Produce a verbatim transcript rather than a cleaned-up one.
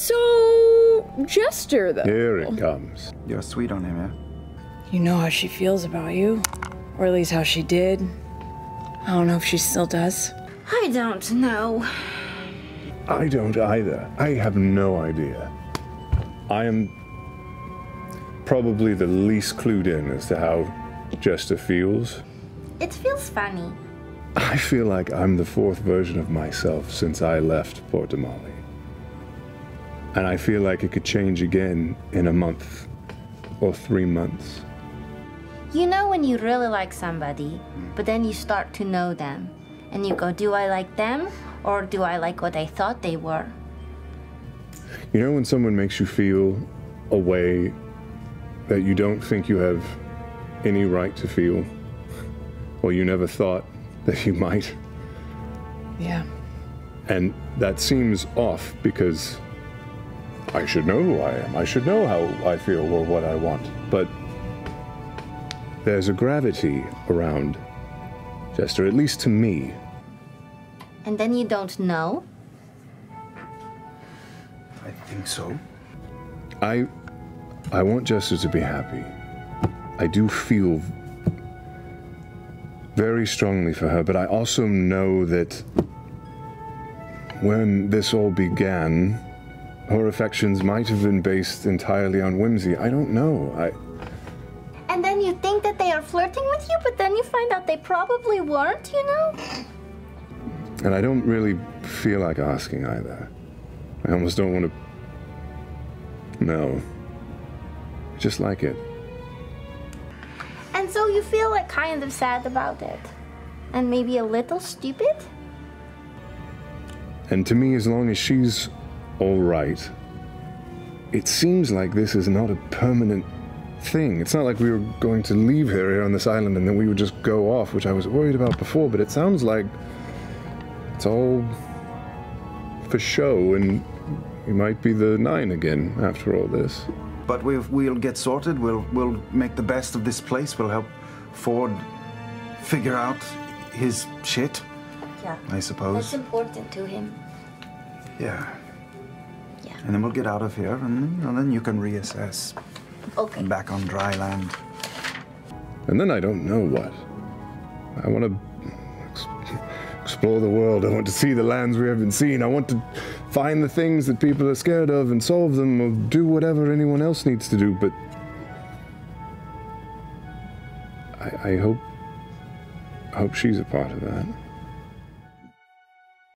So, Jester, though. Here it comes. You're sweet on him, yeah? You know how she feels about you. Or at least how she did. I don't know if she still does. I don't know. I don't either. I have no idea. I am probably the least clued in as to how Jester feels. It feels funny. I feel like I'm the fourth version of myself since I left Port Damali. And I feel like it could change again in a month or three months. You know when you really like somebody, but then you start to know them. And you go, do I like them or do I like what I thought they were? You know when someone makes you feel a way that you don't think you have any right to feel, or you never thought that you might? Yeah. And that seems off because I should know who I am. I should know how I feel or what I want. But there's a gravity around Jester, at least to me. And then you don't know? I think so. I, I want Jester to be happy. I do feel very strongly for her, but I also know that when this all began, her affections might have been based entirely on whimsy. I don't know. I. And then you think that they are flirting with you, but then you find out they probably weren't, you know? And I don't really feel like asking either. I almost don't want to. No. I just like it. And so you feel like kind of sad about it. And maybe a little stupid? And to me, as long as she's all right, it seems like this is not a permanent thing. It's not like we were going to leave her here on this island and then we would just go off, which I was worried about before, but it sounds like it's all for show and we might be the nine again after all this. But we've, we'll get sorted. We'll, we'll make the best of this place. We'll help Ford figure out his shit, yeah. I suppose. That's important to him. Yeah. Yeah. And then we'll get out of here, and, and then you can reassess. Okay. And back on dry land. And then I don't know what. I want to ex explore the world. I want to see the lands we haven't seen. I want to find the things that people are scared of and solve them, or do whatever anyone else needs to do, but I, I hope, I hope she's a part of that.